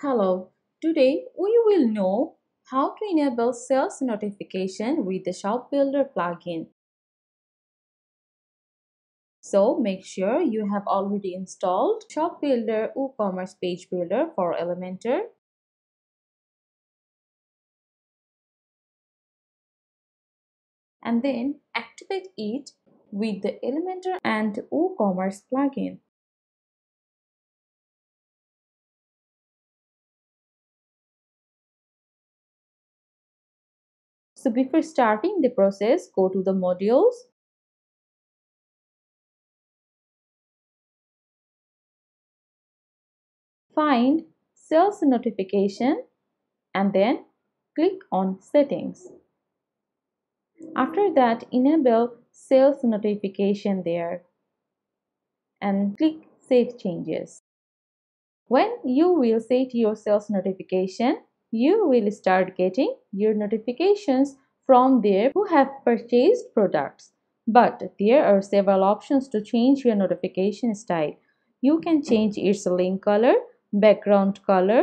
Hello, today we will know how to enable sales notification with the ShopBuilder plugin. So make sure you have already installed ShopBuilder WooCommerce Page Builder for Elementor. And then activate it with the Elementor and WooCommerce plugin. So before starting the process, go to the modules. Find sales notification and then click on settings. After that, enable sales notification there and click save changes. When you will set your sales notification, you will start getting your notifications from there who have purchased products. But there are several options to change your notification style. You can change its link color, background color,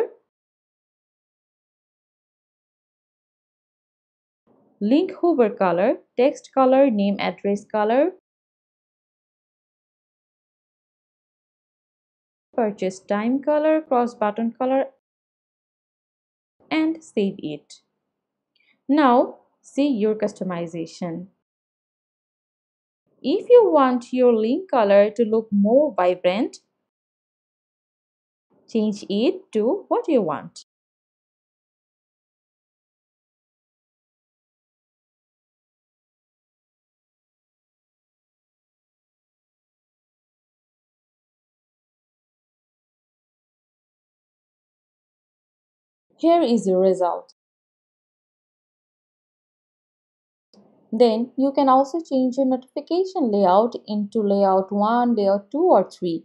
link hover color, text color, name address color, purchase time color, cross button color, and save it. Now see your customization. If you want your link color to look more vibrant, change it to what you want. Here is your result. Then you can also change your notification layout into layout 1, layout 2 or 3.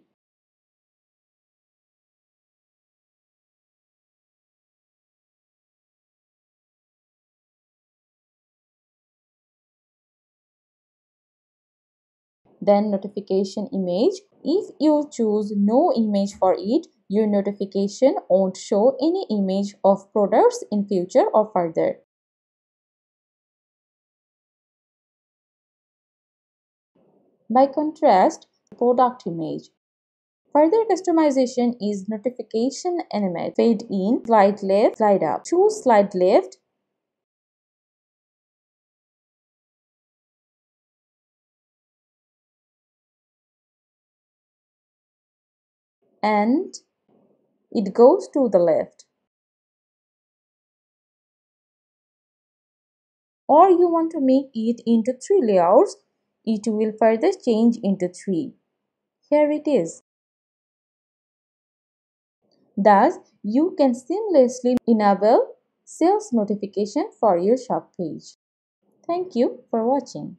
Then notification image. If you choose no image for it, your notification won't show any image of products in future or further. By contrast, product image. Further customization is notification animate, fade in, slide left, slide up. Choose slide left. And it goes to the left. Or you want to make it into 3 layouts, it will further change into 3. Here it is. Thus, you can seamlessly enable sales notification for your shop page. Thank you for watching.